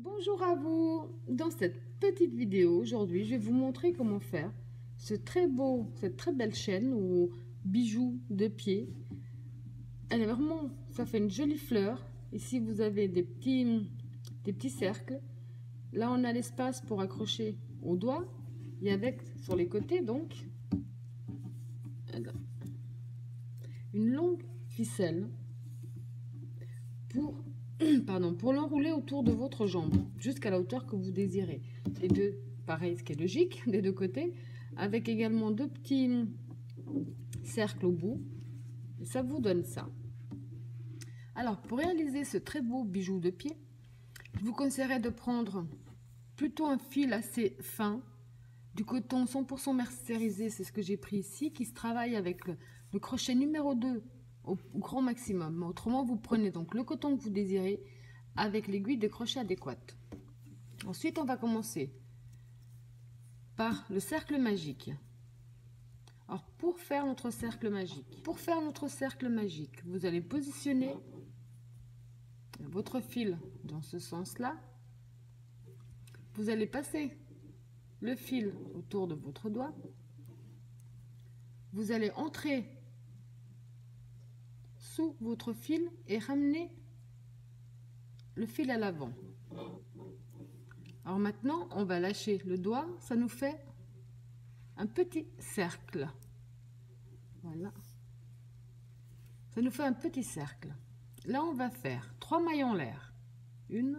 Bonjour à vous. Dans cette petite vidéo aujourd'hui, je vais vous montrer comment faire cette très belle chaîne ou bijoux de pied. Elle est vraiment, ça fait une jolie fleur. Ici vous avez des petits cercles. Là on a l'espace pour accrocher au doigt et avec sur les côtés donc une longue ficelle pour l'enrouler autour de votre jambe jusqu'à la hauteur que vous désirez. Les deux, pareil, ce qui est logique, des deux côtés, avec également deux petits cercles au bout. Et ça vous donne ça. Alors, pour réaliser ce très beau bijou de pied, je vous conseillerais de prendre plutôt un fil assez fin, du coton 100% mercérisé, c'est ce que j'ai pris ici, qui se travaille avec le crochet numéro 2. Au grand maximum. Autrement, vous prenez donc le coton que vous désirez avec l'aiguille de crochet adéquate. Ensuite, on va commencer par le cercle magique. Alors, pour faire notre cercle magique, vous allez positionner votre fil dans ce sens-là. Vous allez passer le fil autour de votre doigt. Vous allez entrer sous votre fil et ramener le fil à l'avant. Alors maintenant, on va lâcher le doigt, ça nous fait un petit cercle. Voilà. Ça nous fait un petit cercle. Là, on va faire 3 mailles en l'air. 1,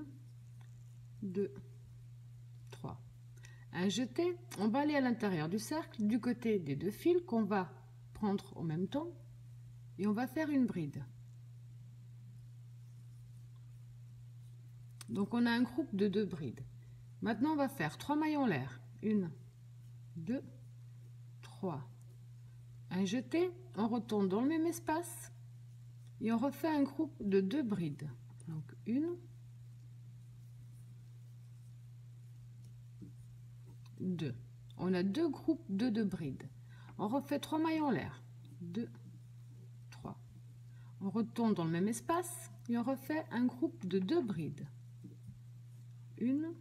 2, 3. Un jeté, on va aller à l'intérieur du cercle, du côté des deux fils qu'on va prendre en même temps. Et on va faire une bride. Donc on a un groupe de 2 brides. Maintenant on va faire 3 mailles en l'air. 1, 2, 3. Un jeté, on retourne dans le même espace et on refait un groupe de 2 brides. Donc 1, 2. On a 2 groupes de 2 brides. On refait 3 mailles en l'air. 2. On retourne dans le même espace et on refait un groupe de 2 brides. 1,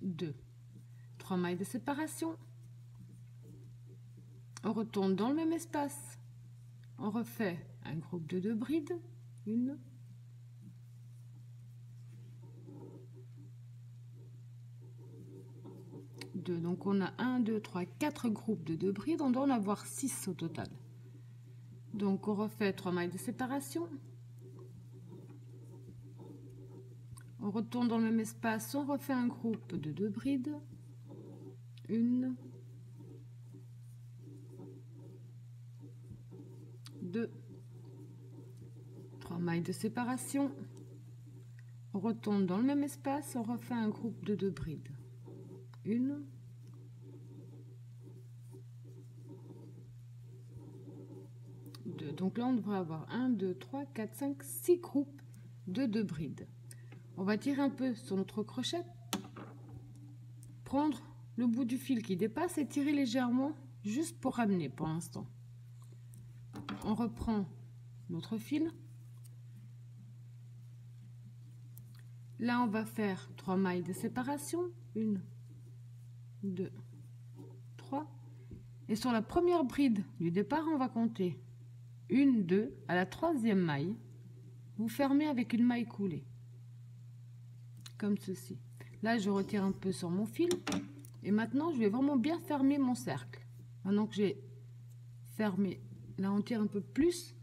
2. 3 mailles de séparation. On retourne dans le même espace. On refait un groupe de 2 brides. 1, 2. Donc on a 1, 2, 3, 4 groupes de 2 brides, on doit en avoir 6 au total. Donc on refait 3 mailles de séparation. On retourne dans le même espace, on refait un groupe de 2 brides. 1, 2. 3 mailles de séparation. On retourne dans le même espace, on refait un groupe de 2 brides. 1, 2. Donc là on devrait avoir 1, 2, 3, 4, 5, 6 groupes de 2 brides. On va tirer un peu sur notre crochet, prendre le bout du fil qui dépasse et tirer légèrement juste pour ramener pour l'instant. On reprend notre fil. Là on va faire 3 mailles de séparation. 1, 2, 3. Et sur la première bride du départ, on va compter 1, 2. À la 3e maille, vous fermez avec une maille coulée. Comme ceci. Là, je retire un peu sur mon fil. Et maintenant, je vais vraiment bien fermer mon cercle. Maintenant que j'ai fermé, là, on tire un peu plus.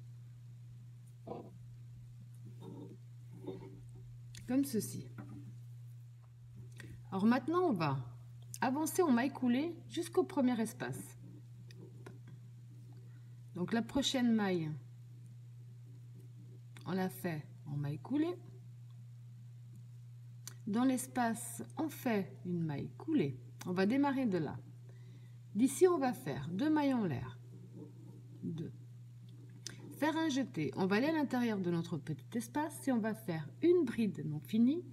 Comme ceci. Alors maintenant, on va avancer en maille coulée jusqu'au premier espace. Donc la prochaine maille, on la fait en maille coulée. Dans l'espace, on fait une maille coulée. On va démarrer de là. D'ici, on va faire 2 mailles en l'air. 2. Faire un jeté. On va aller à l'intérieur de notre petit espace et on va faire une bride non finie.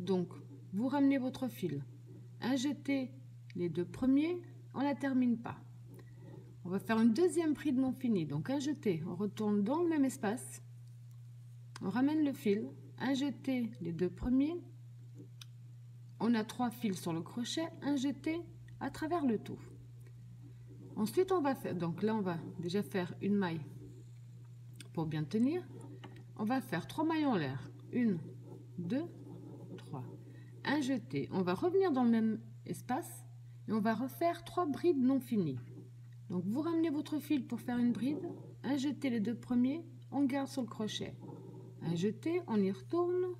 Donc, vous ramenez votre fil. Un jeté, les 2 premiers, on ne la termine pas. On va faire une deuxième bride non finie. Donc un jeté, on retourne dans le même espace On ramène le fil, injectez les deux premiers. On a 3 fils sur le crochet, injectés à travers le tout. Ensuite, on va faire, donc là on va déjà faire une maille pour bien tenir. On va faire 3 mailles en l'air. 1, 2, 3. Injecter. On va revenir dans le même espace et on va refaire 3 brides non finies. Donc vous ramenez votre fil pour faire une bride, injectez les deux premiers, on garde sur le crochet. Injecter, on y retourne.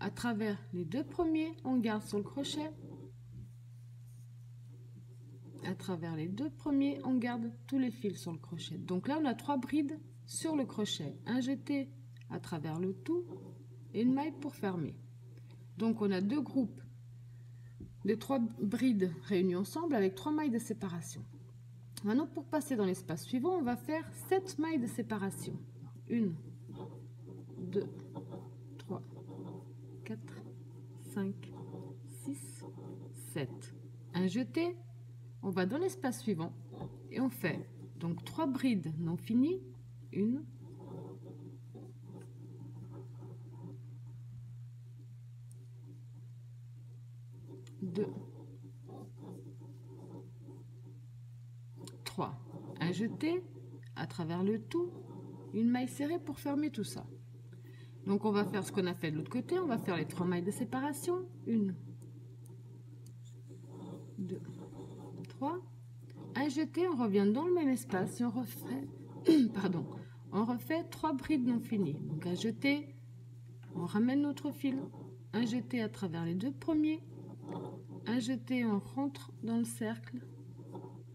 À travers les deux premiers, on garde sur le crochet. À travers les deux premiers, on garde tous les fils sur le crochet. Donc là, on a 3 brides sur le crochet. Injecter à travers le tout et une maille pour fermer. Donc on a 2 groupes de 3 brides réunies ensemble avec 3 mailles de séparation. Maintenant, pour passer dans l'espace suivant, on va faire 7 mailles de séparation. 1, 2, 3, 4, 5, 6, 7. Injecter. On va dans l'espace suivant et on fait donc 3 brides non finies. 1, 2, 3. Injecter à travers le tout, une maille serrée pour fermer tout ça. Donc on va faire ce qu'on a fait de l'autre côté, on va faire les 3 mailles de séparation. 1, 2, 3. Injecter, on revient dans le même espace et on refait, pardon, on refait 3 brides non finies. Donc injecter, on ramène notre fil, injecter à travers les deux premiers, injecter, on rentre dans le cercle,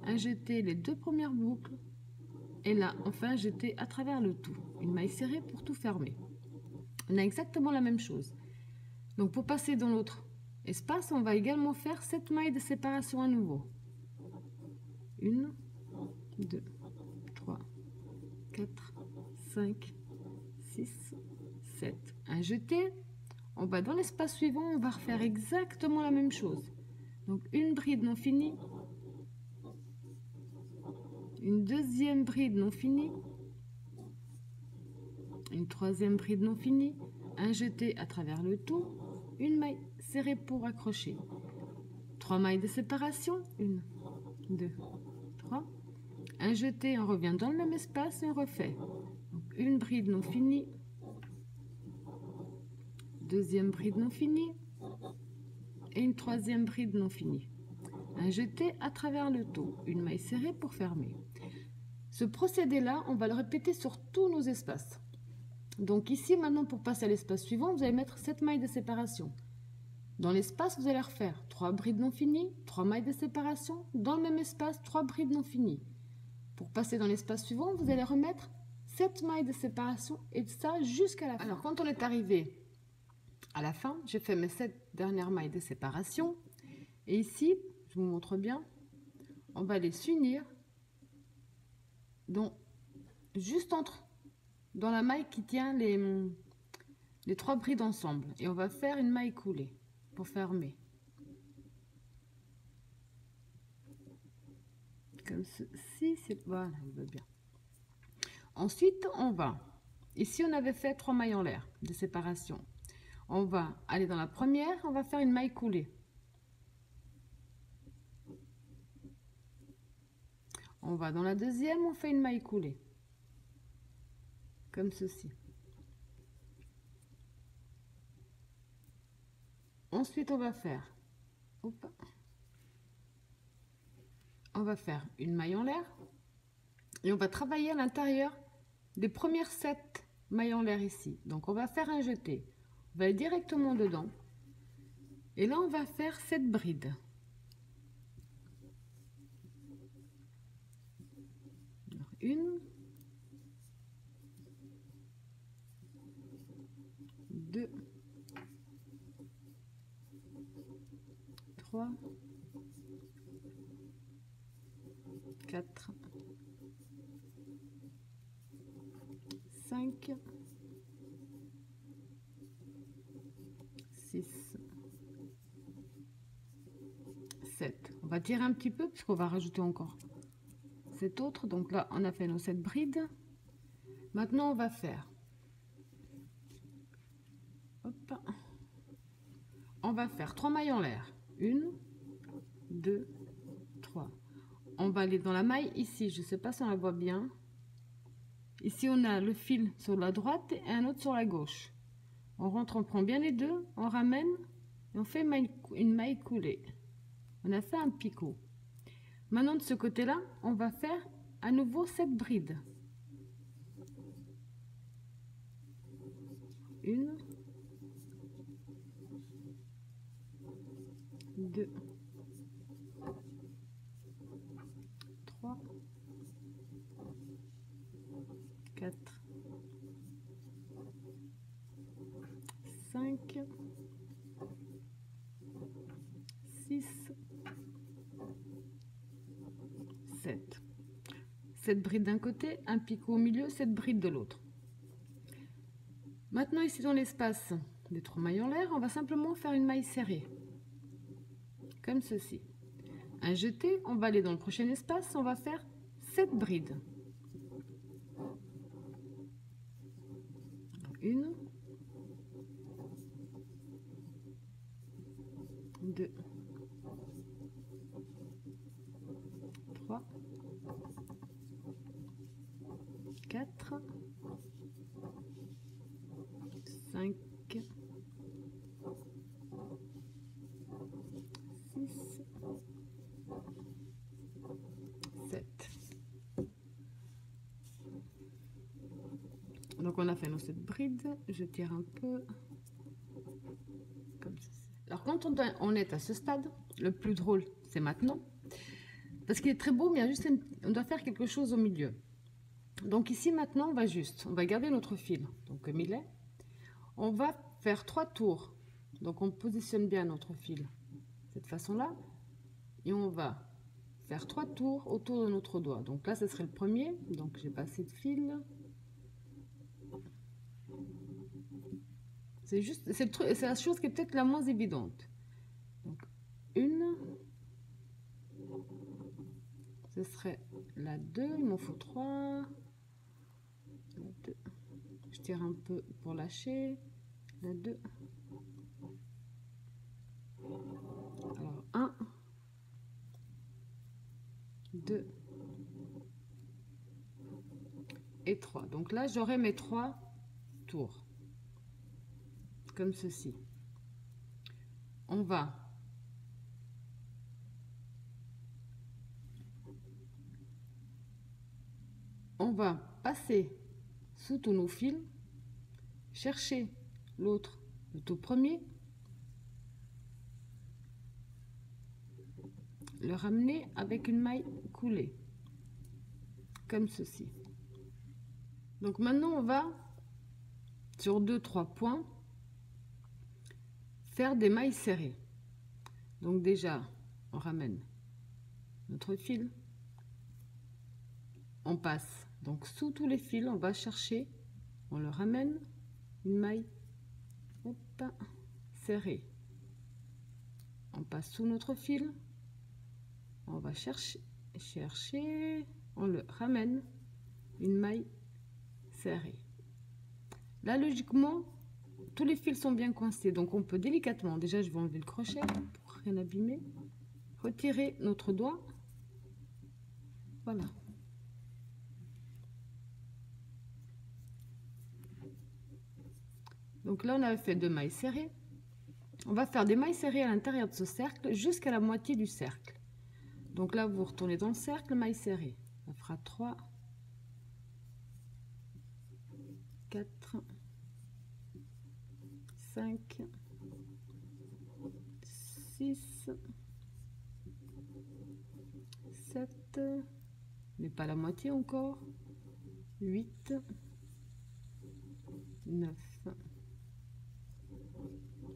injecter les deux premières boucles et là on fait injecter à travers le tout, une maille serrée pour tout fermer. On a exactement la même chose. Donc pour passer dans l'autre espace, on va également faire 7 mailles de séparation à nouveau. 1, 2, 3, 4, 5, 6, 7. Injecter. On va dans l'espace suivant, on va refaire exactement la même chose. Donc une bride non finie, une deuxième bride non finie, une troisième bride non finie, injecter à travers le tout, une maille serrée pour accrocher. 3 mailles de séparation, 1, 2, 3. Injecter, on revient dans le même espace et on refait. Donc une bride non finie, deuxième bride non finie et une troisième bride non finie. Injecter à travers le tout, une maille serrée pour fermer. Ce procédé-là, on va le répéter sur tous nos espaces. Donc ici, maintenant, pour passer à l'espace suivant, vous allez mettre 7 mailles de séparation. Dans l'espace, vous allez refaire 3 brides non finies, 3 mailles de séparation. Dans le même espace, 3 brides non finies. Pour passer dans l'espace suivant, vous allez remettre 7 mailles de séparation et ça jusqu'à la fin. Alors, quand on est arrivé à la fin, j'ai fait mes 7 dernières mailles de séparation et ici, je vous montre bien, on va les s'unir juste dans la maille qui tient les 3 brides ensemble et on va faire une maille coulée pour fermer comme ceci, voilà, il va bien. Ensuite, on va, ici on avait fait 3 mailles en l'air de séparation. On va aller dans la première, on va faire une maille coulée. On va dans la deuxième, on fait une maille coulée. Comme ceci. Ensuite, on va faire une maille en l'air. Et on va travailler à l'intérieur des premières 7 mailles en l'air ici. Donc on va faire un jeté. On va aller directement dedans et là on va faire 7 brides. Alors, 1, 2, 3, 4, 5, 7. On va tirer un petit peu puisqu'on va rajouter encore cet autre. Donc là, on a fait nos 7 brides. Maintenant, on va faire On va faire 3 mailles en l'air. 1, 2, 3. On va aller dans la maille ici. Je ne sais pas si on la voit bien. Ici, on a le fil sur la droite et un autre sur la gauche. On rentre, on prend bien les deux, on ramène et on fait une maille coulée. On a fait un picot. Maintenant, de ce côté-là, on va faire à nouveau 7 brides. 1, 2, 3, 4, 5, 6, 7. 7 brides d'un côté, un picot au milieu, 7 brides de l'autre. Maintenant, ici dans l'espace des 3 mailles en l'air, on va simplement faire une maille serrée, comme ceci. Un jeté, on va aller dans le prochain espace, on va faire 7 brides. 1, 2, 3, 4, 5, 6, 7. Donc on a fait nos 7 brides, je tire un peu comme ceci. Alors quand on est à ce stade, le plus drôle c'est maintenant, parce qu'il est très beau, mais on doit faire quelque chose au milieu. Donc ici maintenant, on va garder notre fil, donc comme il est. On va faire 3 tours, donc on positionne bien notre fil de cette façon-là, et on va faire 3 tours autour de notre doigt. Donc là, ce serait le premier, donc j'ai passé de fil. C'est juste, c'est la chose qui est peut-être la moins évidente. Donc une, ce serait la 2, il m'en faut 3. La 2. Je tire un peu pour lâcher. La 2. Alors 1, 2 et 3. Donc là, j'aurai mes 3 tours. Comme ceci. On va passer sous tous nos fils, chercher l'autre, le tout premier, le ramener avec une maille coulée, comme ceci. Donc maintenant on va sur 2-3 points faire des mailles serrées. Donc déjà on ramène notre fil, on passe donc sous tous les fils, on va chercher, on le ramène, une maille serrée. On passe sous notre fil, on va chercher, on le ramène, une maille serrée. Là, logiquement, tous les fils sont bien coincés, donc on peut délicatement, déjà je vais enlever le crochet pour rien abîmer, retirer notre doigt, voilà. Donc là, on avait fait 2 mailles serrées. On va faire des mailles serrées à l'intérieur de ce cercle jusqu'à la moitié du cercle. Donc là, vous retournez dans le cercle, mailles serrées. Ça fera 3, 4, 5, 6, 7, mais pas la moitié encore, 8, 9.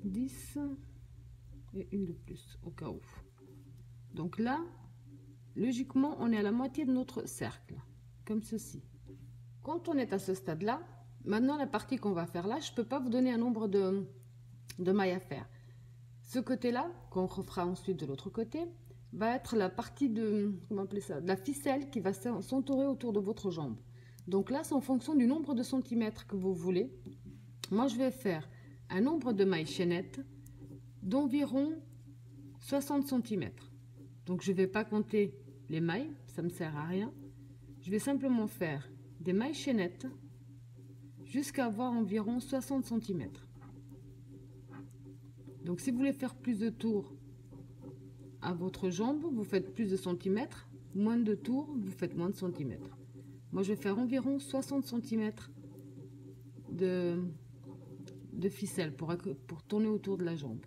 10 et une de plus au cas où. Donc là, logiquement, on est à la moitié de notre cercle, comme ceci. Quand on est à ce stade là, maintenant la partie qu'on va faire là, je peux pas vous donner un nombre de mailles à faire. Ce côté là, qu'on refera ensuite de l'autre côté, va être la partie de, comment appeler ça, de la ficelle qui va s'entourer autour de votre jambe. Donc là, c'est en fonction du nombre de centimètres que vous voulez. Moi, je vais faire un nombre de mailles chaînettes d'environ 60 cm. Donc je ne vais pas compter les mailles, ça ne me sert à rien. Je vais simplement faire des mailles chaînettes jusqu'à avoir environ 60 cm. Donc si vous voulez faire plus de tours à votre jambe, vous faites plus de centimètres, moins de tours, vous faites moins de centimètres. Moi je vais faire environ 60 cm de ficelle pour tourner autour de la jambe.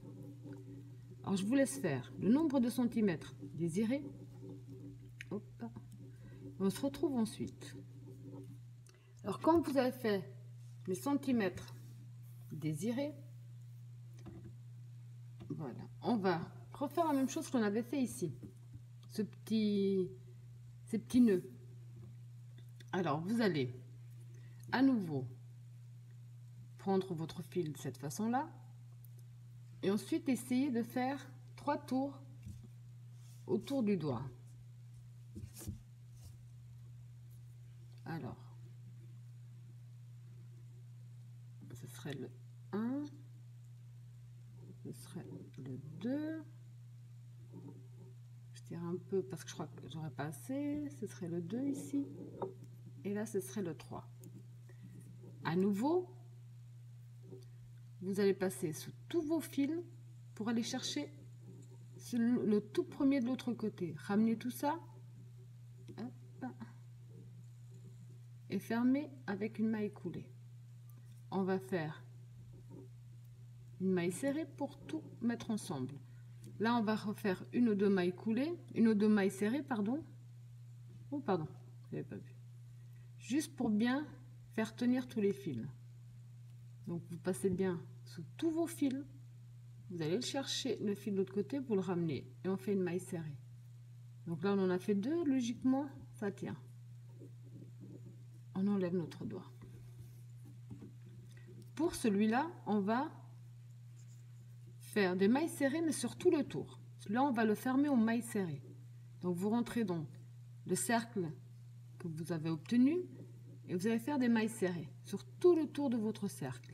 Alors je vous laisse faire le nombre de centimètres désiré. Hop. On se retrouve ensuite. Alors quand vous avez fait les centimètres désirés, voilà, on va refaire la même chose qu'on avait fait ici, ces petits nœuds. Alors vous allez à nouveau prendre votre fil de cette façon-là et ensuite essayer de faire 3 tours autour du doigt. Alors, ce serait le 1, ce serait le 2, je tire un peu parce que je crois que j'aurais pas assez, ce serait le 2 ici, et là ce serait le 3. À nouveau, vous allez passer sous tous vos fils pour aller chercher le tout premier de l'autre côté. Ramenez tout ça. Hop. Et fermez avec une maille coulée. On va faire une maille serrée pour tout mettre ensemble. Là, on va refaire une ou deux mailles coulées, une ou deux mailles serrées, pardon. Oh, pardon, je n'avais pas vu. Juste pour bien faire tenir tous les fils. Donc, vous passez bien sous tous vos fils, vous allez le chercher, le fil de l'autre côté, vous le ramenez et on fait une maille serrée. Donc là, on en a fait 2, logiquement, ça tient. On enlève notre doigt. Pour celui-là, on va faire des mailles serrées, mais sur tout le tour. Là, on va le fermer aux mailles serrées. Donc, vous rentrez dans le cercle que vous avez obtenu et vous allez faire des mailles serrées sur tout le tour de votre cercle.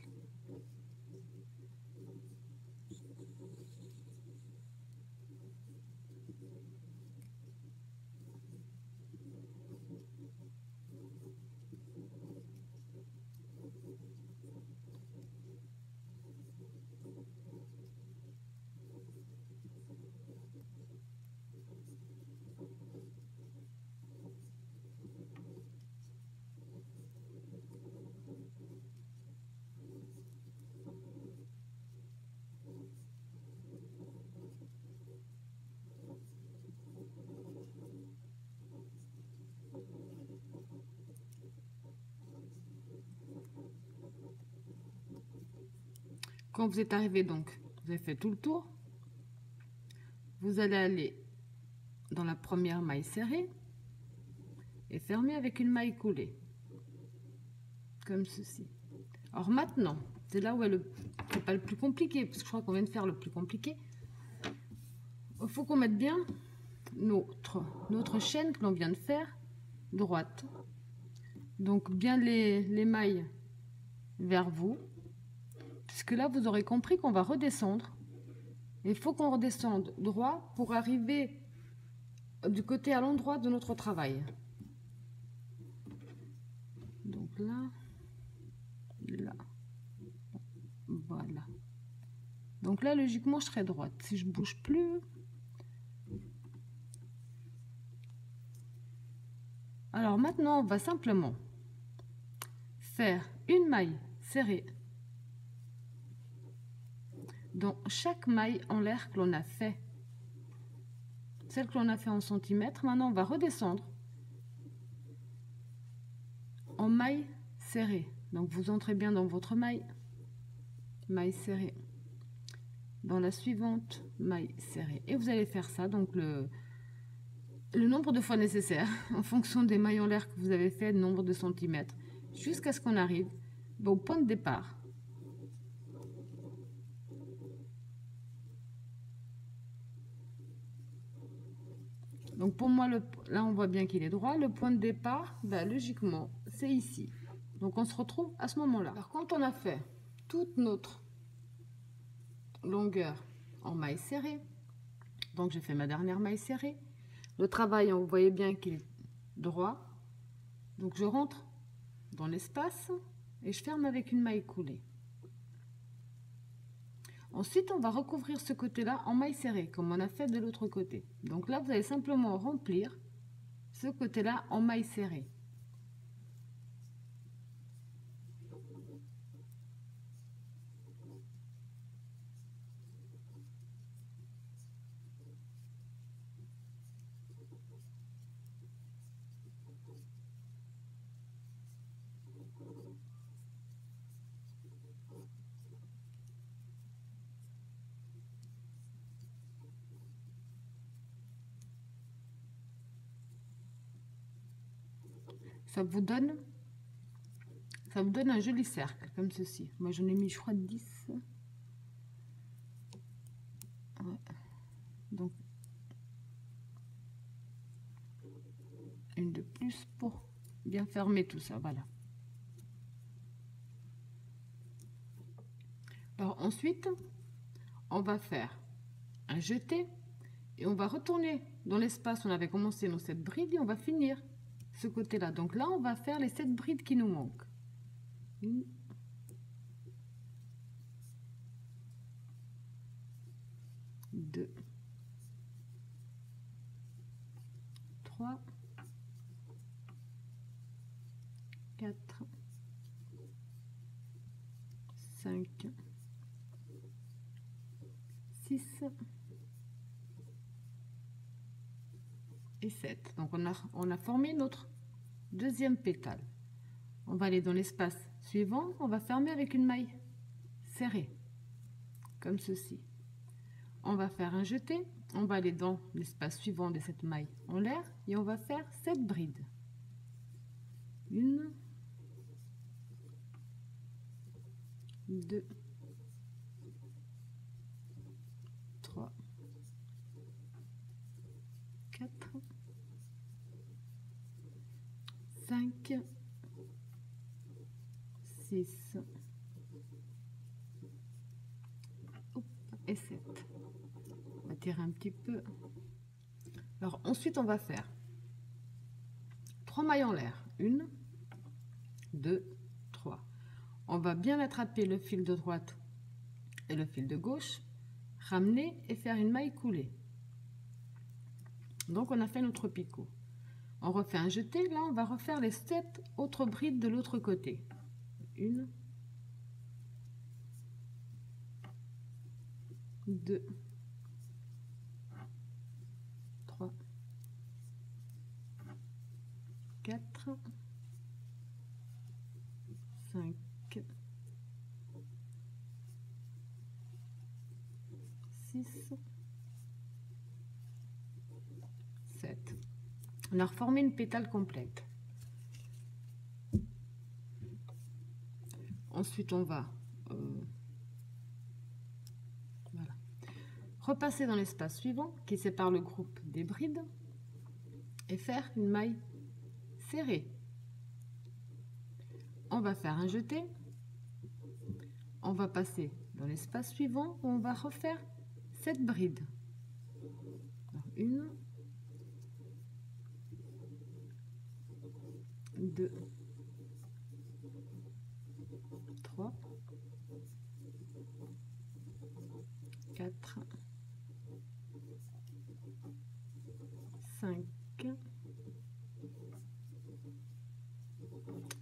Quand vous êtes arrivé, donc, vous avez fait tout le tour, vous allez aller dans la première maille serrée et fermer avec une maille coulée, comme ceci. Alors maintenant, c'est là où c'est pas le plus compliqué, parce que je crois qu'on vient de faire le plus compliqué. Il faut qu'on mette bien notre chaîne que l'on vient de faire, droite. Donc bien les mailles vers vous. Puisque là, vous aurez compris qu'on va redescendre. Il faut qu'on redescende droit pour arriver du côté à l'endroit de notre travail. Donc là, là, voilà. Donc là, logiquement, je serai droite. Si je bouge plus... Alors maintenant, on va simplement faire une maille serrée dans chaque maille en l'air que l'on a fait, celle que l'on a fait en centimètres. Maintenant on va redescendre en maille serrée, donc vous entrez bien dans votre maille serrée, dans la suivante maille serrée, et vous allez faire ça donc le nombre de fois nécessaire en fonction des mailles en l'air que vous avez fait, le nombre de centimètres, jusqu'à ce qu'on arrive au point de départ. Donc pour moi, là on voit bien qu'il est droit. Le point de départ, logiquement, c'est ici. Donc on se retrouve à ce moment-là. Alors quand on a fait toute notre longueur en maille serrée. Donc, j'ai fait ma dernière maille serrée. Le travail, vous voyez bien qu'il est droit. Donc, je rentre dans l'espace et je ferme avec une maille coulée. Ensuite, on va recouvrir ce côté-là en maille serrée, comme on a fait de l'autre côté. Donc là, vous allez simplement remplir ce côté-là en maille serrée. Ça vous donne un joli cercle, comme ceci. Moi, j'en ai mis, je crois, 10. Ouais. Donc, une de plus pour bien fermer tout ça, voilà. Alors, ensuite, on va faire un jeté et on va retourner dans l'espace où on avait commencé nos 7 brides et on va finir ce côté là. Donc là on va faire les 7 brides qui nous manquent. 1, 2, 3, 4, 5, 6 et 7. Donc on a formé notre deuxième pétale. On va aller dans l'espace suivant, on va fermer avec une maille serrée, comme ceci. On va faire un jeté, on va aller dans l'espace suivant de cette maille en l'air et on va faire 7 brides. 1, 2, 3, 4, 5, 6 et 7. On va tirer un petit peu. Alors ensuite on va faire 3 mailles en l'air. 1, 2, 3. On va bien attraper le fil de droite et le fil de gauche, ramener et faire une maille coulée. Donc on a fait notre picot. On refait un jeté, là on va refaire les 7 autres brides de l'autre côté. 1, 2, 3, 4, 5, 6, 7. On a reformé une pétale complète. Ensuite, on va voilà, repasser dans l'espace suivant qui sépare le groupe des brides et faire une maille serrée. On va faire un jeté. On va passer dans l'espace suivant où on va refaire 7 brides. 1, 2, 3, 4, 5,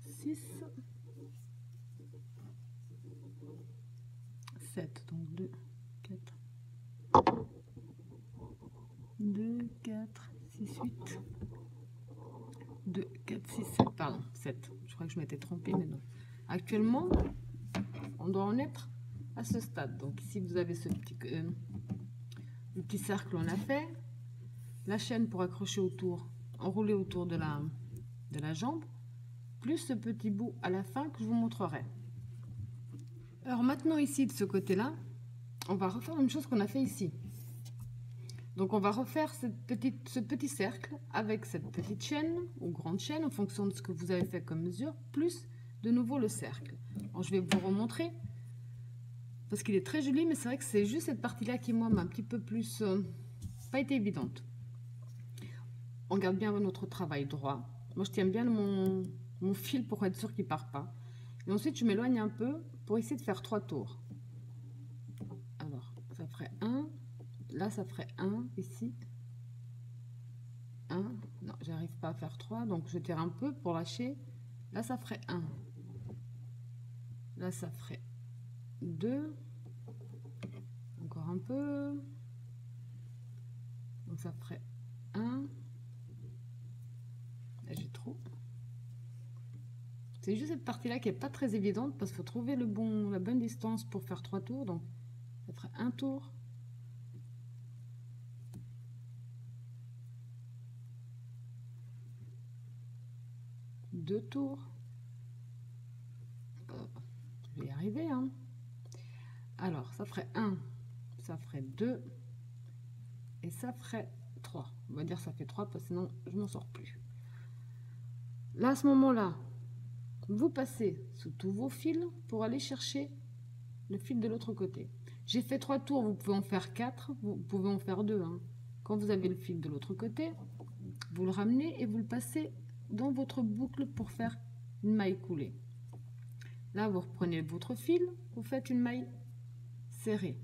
6, 7. Donc 2, 4, 6, 7, pardon, 7. Je crois que je m'étais trompée, mais non. Actuellement, on doit en être à ce stade. Donc ici, vous avez ce petit cercle qu'on a fait. La chaîne pour accrocher autour, enrouler autour de la jambe, plus ce petit bout à la fin que je vous montrerai. Alors maintenant ici, de ce côté-là, on va refaire la même chose qu'on a fait ici. Donc on va refaire ce petit cercle avec cette petite chaîne ou grande chaîne en fonction de ce que vous avez fait comme mesure, plus de nouveau le cercle. Alors, je vais vous remontrer parce qu'il est très joli, mais c'est vrai que c'est juste cette partie-là qui, moi, m'a un petit peu plus... pas été évidente. On garde bien notre travail droit. Moi, je tiens bien mon fil pour être sûr qu'il ne part pas. Et ensuite, je m'éloigne un peu pour essayer de faire 3 tours. Alors, ça ferait 1. Là, ça ferait 1 ici. 1. Non, j'arrive pas à faire 3. Donc, je tire un peu pour lâcher. Là, ça ferait 1. Là, ça ferait 2. Encore un peu. Donc, ça ferait 1. Là, j'ai trop. C'est juste cette partie-là qui n'est pas très évidente parce qu'il faut trouver la bonne distance pour faire 3 tours. Donc, ça ferait 1 tour. Deux tours. Je vais y arriver, hein. Alors, ça ferait 1, ça ferait 2 et ça ferait 3. On va dire ça fait 3 parce que sinon je m'en sors plus. Là, à ce moment-là, vous passez sous tous vos fils pour aller chercher le fil de l'autre côté. J'ai fait 3 tours, vous pouvez en faire 4, vous pouvez en faire 2. Hein. Quand vous avez le fil de l'autre côté, vous le ramenez et vous le passez dans votre boucle pour faire une maille coulée. Là, vous reprenez votre fil, vous faites une maille serrée.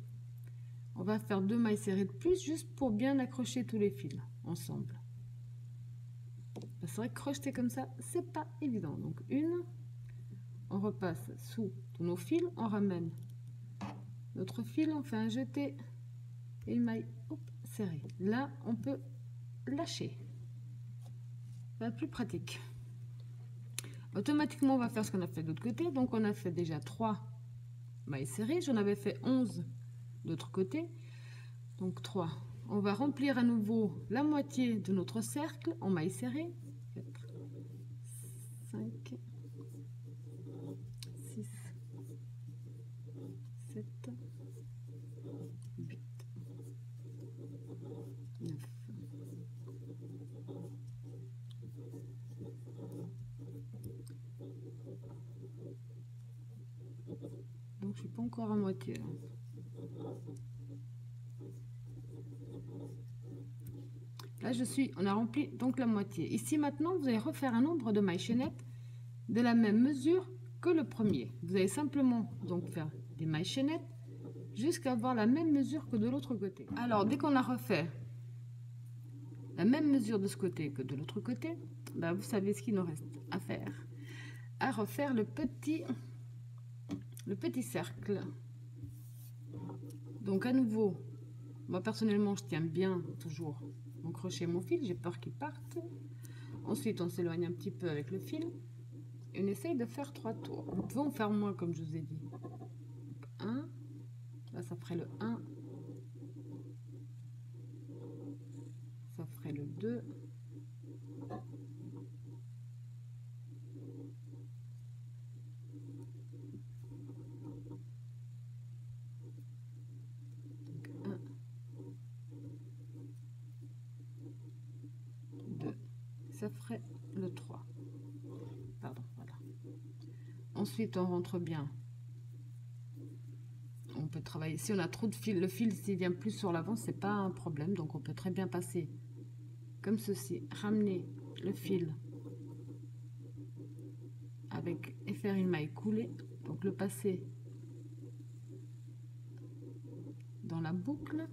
On va faire 2 mailles serrées de plus juste pour bien accrocher tous les fils ensemble. C'est vrai que crocheter comme ça, c'est pas évident. Donc une, on repasse sous tous nos fils, on ramène notre fil, on fait un jeté et une maille serrée. Là, on peut lâcher. La plus pratique. Automatiquement, on va faire ce qu'on a fait de l'autre côté. Donc, on a fait déjà 3 mailles serrées. J'en avais fait 11 de l'autre côté. Donc, 3. On va remplir à nouveau la moitié de notre cercle en mailles serrées. 4, 5, 6, 7, 8, 9. encore à moitié. Là, on a rempli donc la moitié. Ici, maintenant, vous allez refaire un nombre de mailles chaînettes de la même mesure que le premier. Vous allez simplement donc faire des mailles chaînettes jusqu'à avoir la même mesure que de l'autre côté. Alors, dès qu'on a refait la même mesure de ce côté que de l'autre côté, ben, vous savez ce qu'il nous reste à faire. À refaire le petit cercle. Donc à nouveau, moi personnellement je tiens bien toujours mon crochet, mon fil, j'ai peur qu'il parte. Ensuite on s'éloigne un petit peu avec le fil et on essaye de faire 3 tours. Vous pouvez en faire moins comme je vous ai dit. 1, là ça ferait le 1, ça ferait le 2, ça ferait le 3. Pardon, voilà. Ensuite, on rentre bien. On peut travailler. Si on a trop de fil, le fil s'il vient plus sur l'avant, c'est pas un problème. Donc, on peut très bien passer comme ceci, ramener le fil avec et faire une maille coulée. Donc, le passer dans la boucle,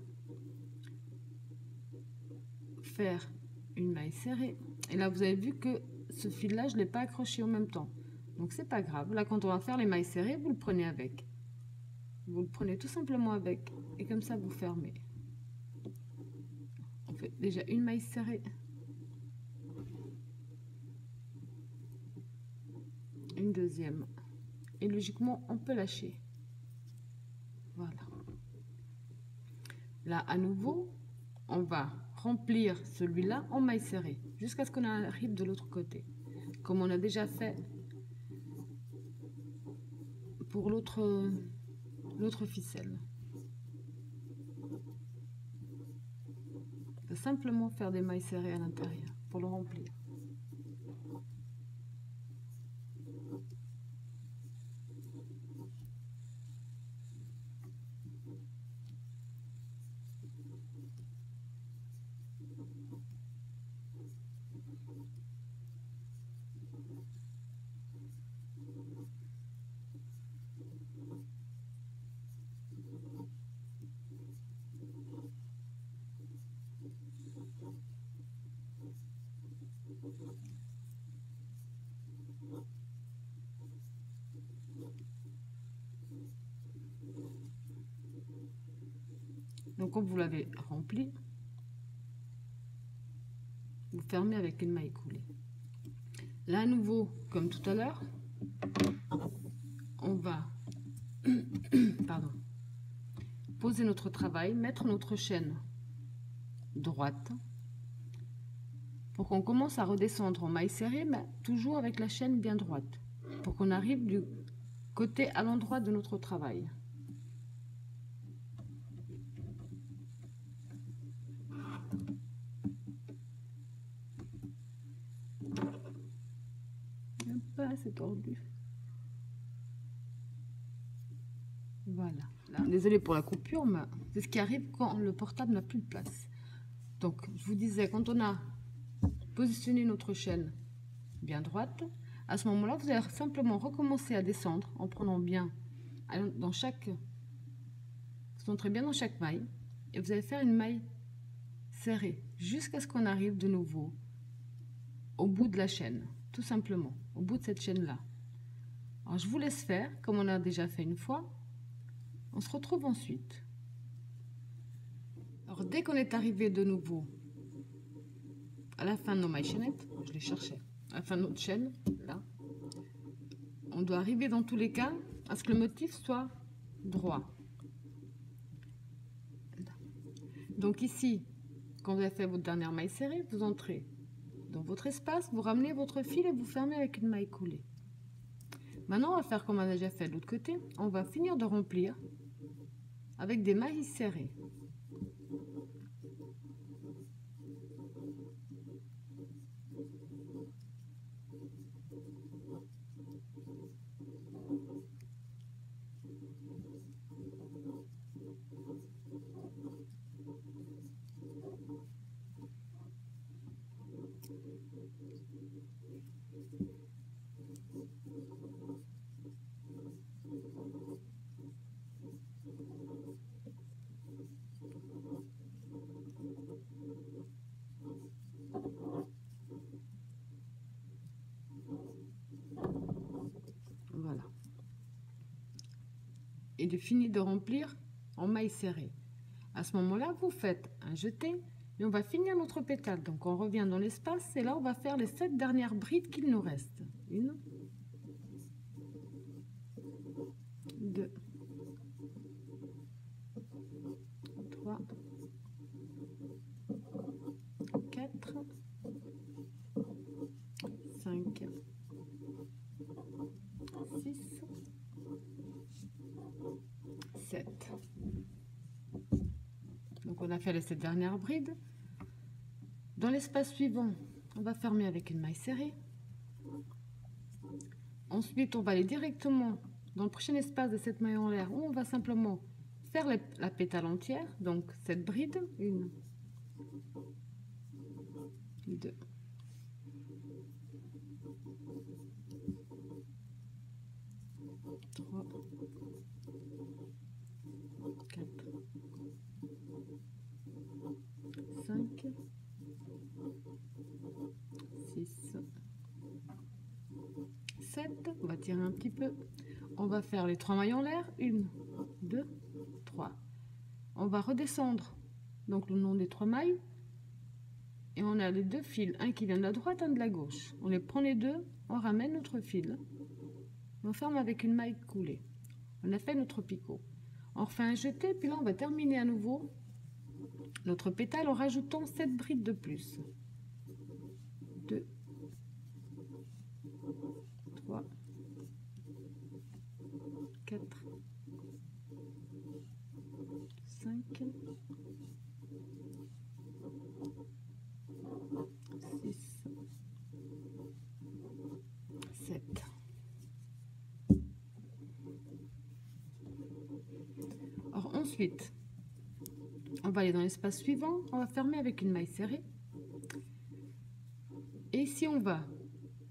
faire une maille serrée. Et là, vous avez vu que ce fil-là, je ne l'ai pas accroché en même temps. Donc, c'est pas grave. Là, quand on va faire les mailles serrées, vous le prenez avec. Vous le prenez tout simplement avec. Et comme ça, vous fermez. On fait déjà une maille serrée. Une deuxième. Et logiquement, on peut lâcher. Voilà. Là, à nouveau, on va remplir celui-là en maille serrée jusqu'à ce qu'on arrive de l'autre côté, comme on a déjà fait pour l'autre ficelle. On peut simplement faire des mailles serrées à l'intérieur pour le remplir. Donc comme vous l'avez rempli, vous fermez avec une maille coulée. Là à nouveau, comme tout à l'heure, on va pardon, poser notre travail, mettre notre chaîne droite pour qu'on commence à redescendre en maille serrée, mais toujours avec la chaîne bien droite, pour qu'on arrive du côté à l'endroit de notre travail. C'est tordu. Voilà. Là, désolé pour la coupure, mais c'est ce qui arrive quand le portable n'a plus de place. Donc, je vous disais, quand on a positionné notre chaîne bien droite, à ce moment-là, vous allez simplement recommencer à descendre en prenant bien dans chaque... Vous entrez bien dans chaque maille et vous allez faire une maille serrée jusqu'à ce qu'on arrive de nouveau au bout de la chaîne. Tout simplement, au bout de cette chaîne-là. Alors, je vous laisse faire, comme on a déjà fait une fois. On se retrouve ensuite. Alors, dès qu'on est arrivé de nouveau à la fin de nos mailles chaînettes, je les cherchais, à la fin de notre chaîne, là, on doit arriver dans tous les cas à ce que le motif soit droit. Donc ici, quand vous avez fait votre dernière maille serrée, vous entrez dans votre espace, vous ramenez votre fil et vous fermez avec une maille coulée. Maintenant, on va faire comme on a déjà fait de l'autre côté. On va finir de remplir avec des mailles serrées. Voilà. Et de finir de remplir en maille serrée. À ce moment-là, vous faites un jeté et on va finir notre pétale. Donc on revient dans l'espace et là on va faire les 7 dernières brides qu'il nous reste. 1, 2, 3, 4, 5, 6, 7. Donc on a fait les 7 dernières brides. Dans l'espace suivant, on va fermer avec une maille serrée. Ensuite, on va aller directement dans le prochain espace de cette maille en l'air où on va simplement faire la pétale entière, donc cette bride, 1, 2, 3, 4, 5, 6, 7, on va tirer un petit peu, on va faire les 3 mailles en l'air, 1, 2, 3, on va redescendre donc le long des 3 mailles et on a les 2 fils, un qui vient de la droite, un de la gauche, on les prend les 2, on ramène notre fil, on ferme avec une maille coulée, on a fait notre picot, on refait un jeté, puis là on va terminer à nouveau notre pétale en rajoutant 7 brides de plus, 2, 3, 4, 5, 6, 7. Or ensuite, on va aller dans l'espace suivant, on va fermer avec une maille serrée. Et ici on va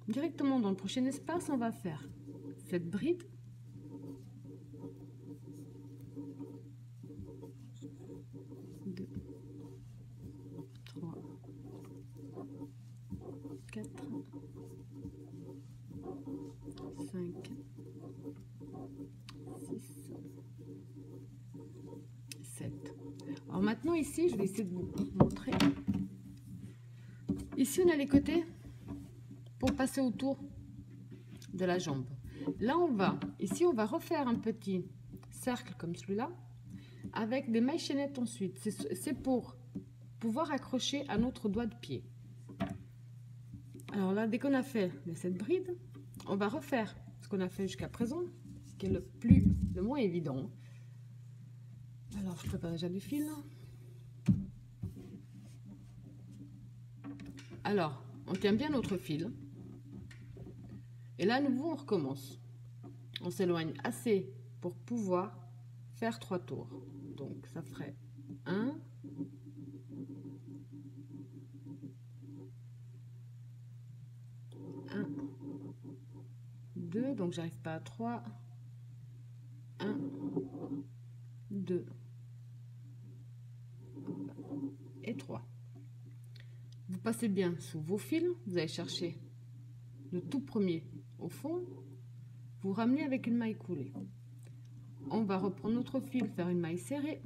directement dans le prochain espace, on va faire cette bride. 2, 3, 4, 5, 6, 7. Alors maintenant ici, je vais essayer de vous montrer. Ici, on a les côtés pour passer autour de la jambe. Là, on va refaire un petit cercle comme celui-là avec des mailles chaînettes ensuite. C'est pour pouvoir accrocher à notre doigt de pied. Alors là, dès qu'on a fait cette bride, on va refaire ce qu'on a fait jusqu'à présent, ce qui est le moins évident. Alors, je prépare déjà du fil. Alors, on tient bien notre fil. Et là, à nouveau, on recommence. On s'éloigne assez pour pouvoir faire 3 tours. Donc, ça ferait 1, 1, 2, donc j'arrive pas à 3, 1, 2 et 3. Vous passez bien sous vos fils, vous allez chercher le tout premier au fond, vous ramenez avec une maille coulée. On va reprendre notre fil, faire une maille serrée.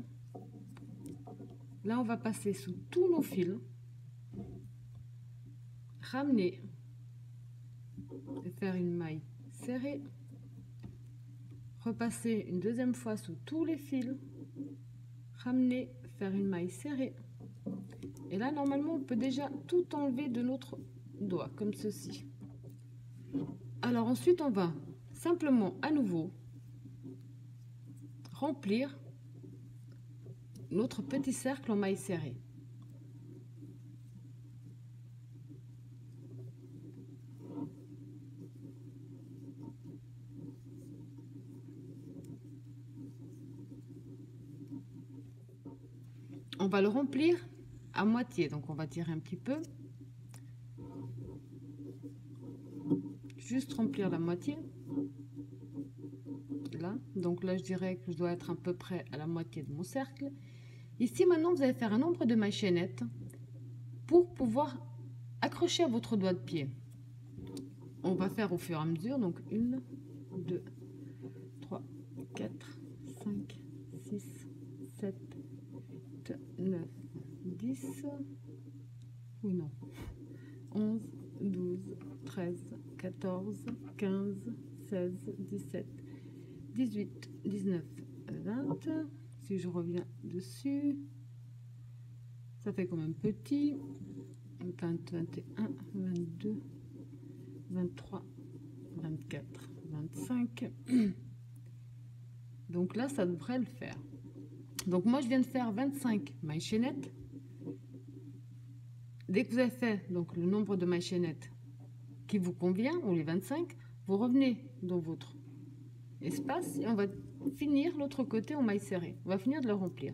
Là, on va passer sous tous nos fils, ramener et faire une maille serrée. Repasser une deuxième fois sous tous les fils, ramener, faire une maille serrée. Et là, normalement, on peut déjà tout enlever de notre doigt, comme ceci. Alors ensuite, on va simplement à nouveau remplir notre petit cercle en maille serrée. On va le remplir à moitié, donc on va tirer un petit peu. Juste remplir la moitié. Là, donc là je dirais que je dois être à peu près à la moitié de mon cercle. Ici maintenant vous allez faire un nombre de mailles chaînettes pour pouvoir accrocher à votre doigt de pied. On va faire au fur et à mesure, donc 1, 2, 3, 4, 5, 6, 7, 9, 10, ou non, 11, 12, 13, 14, 15, 16, 17, 18, 19, 20, si je reviens dessus, ça fait quand même petit, 20, 21, 22, 23, 24, 25, donc là ça devrait le faire. Donc moi je viens de faire 25 mailles chaînettes. Dès que vous avez fait donc, le nombre de mailles chaînettes qui vous convient, ou les 25, vous revenez dans votre espace et on va finir l'autre côté en mailles serrées. On va finir de le remplir.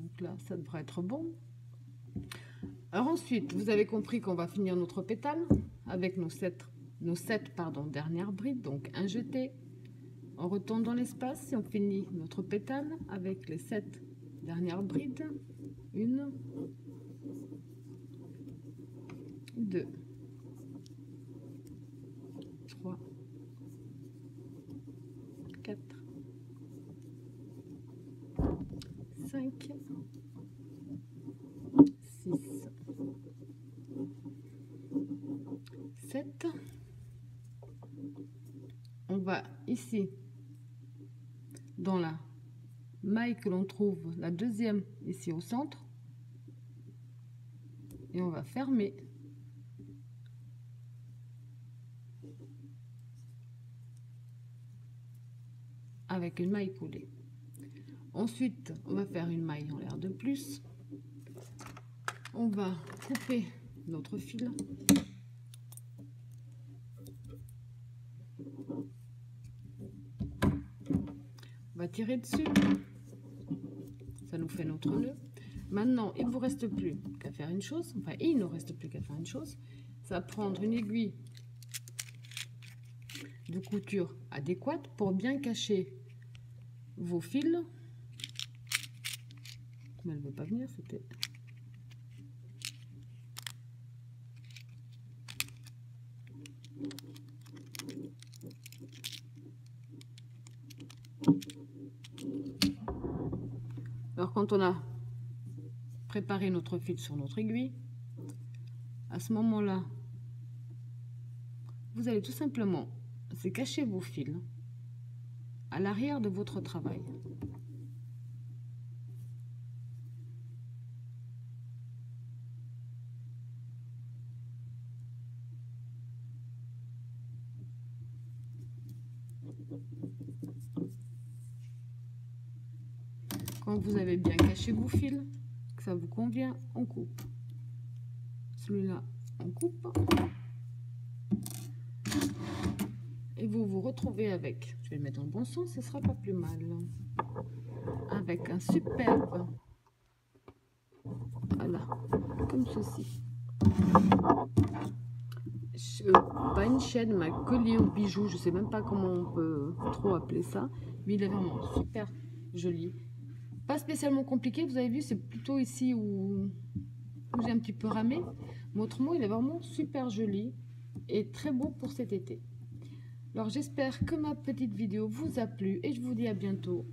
Donc là, ça devrait être bon. Alors ensuite, vous avez compris qu'on va finir notre pétale avec nos sept dernières brides. Donc un jeté, on retourne dans l'espace et on finit notre pétale avec les 7 dernières brides. 1, 2, 3, 4, 5, 6, 7. On va ici dans la maille que l'on trouve, la deuxième ici au centre, et on va fermer. Avec une maille coulée. Ensuite, on va faire une maille en l'air de plus. On va couper notre fil. va tirer dessus, ça nous fait notre nœud. Maintenant, il ne vous reste plus qu'à faire une chose, enfin il ne nous reste plus qu'à faire une chose, ça va prendre une aiguille de couture adéquate pour bien cacher vos fils. Mais elle ne veut pas venir, c'était... Alors quand on a préparé notre fil sur notre aiguille, à ce moment-là, vous allez tout simplement se cacher vos fils à l'arrière de votre travail. Quand vous avez bien caché vos fils, que ça vous convient, on coupe. Celui-là, on coupe. Et vous vous retrouvez avec, je vais le mettre dans le bon sens, ce ne sera pas plus mal, avec un superbe, voilà, comme ceci. Pas une chaîne, mais collier aux bijoux, je ne sais même pas comment on peut trop appeler ça, mais il est vraiment super joli. Pas spécialement compliqué, vous avez vu, c'est plutôt ici où j'ai un petit peu ramé, mais autrement il est vraiment super joli et très beau pour cet été. Alors j'espère que ma petite vidéo vous a plu et je vous dis à bientôt.